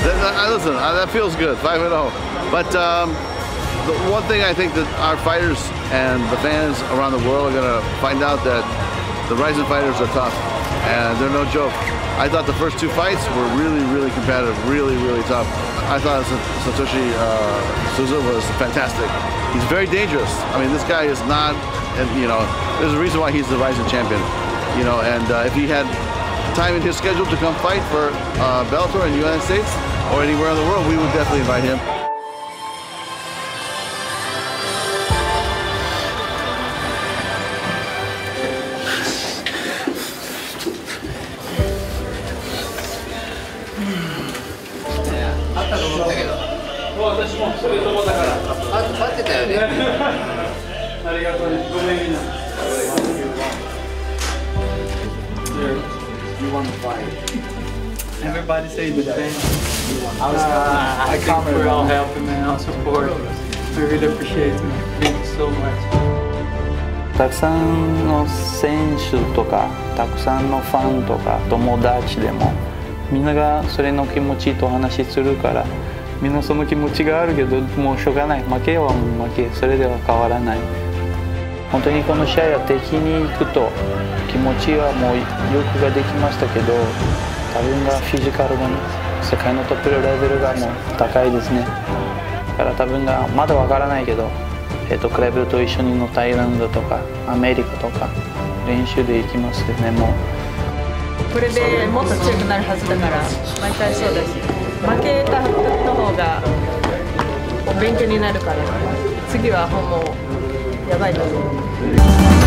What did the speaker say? Listen, that feels good, 5-0. But the one thing I think that our fighters and the fans around the world are going to find out that the Rizin fighters are tough, and they're no joke. I thought the first two fights were really, really competitive, really, really tough. I thought Satoshi Sousa was fantastic. He's very dangerous. I mean, this guy is not, and you know, there's a reason why he's the Rizin champion. You know, and if he had time in his schedule to come fight for Bellator in the United States or anywhere in the world, we would definitely invite him. You won the fight. Everybody say the same. I think we're all helping and all support. We really appreciate it. Thank you so much. たくさんの選手とか、たくさんのファンとか、友達でも、みんながそれの気持ちと話するから、みんなその気持ちがあるけど、もうしょうがない。負けはもう負け。それでは変わらない。本当にこの試合は敵に行くと。 気持ちはもうよくができましたけど、自分がフィジカルが世界のトップレベルがもう高いですね。だから多分がまだわからないけど、クレベルと一緒にのタイランドとかアメリカとか練習で行きますよね。もうこれでもっと強くなるはずだから、毎回そうだし、負けた時の方が勉強になるから、次はもうやばいと思う。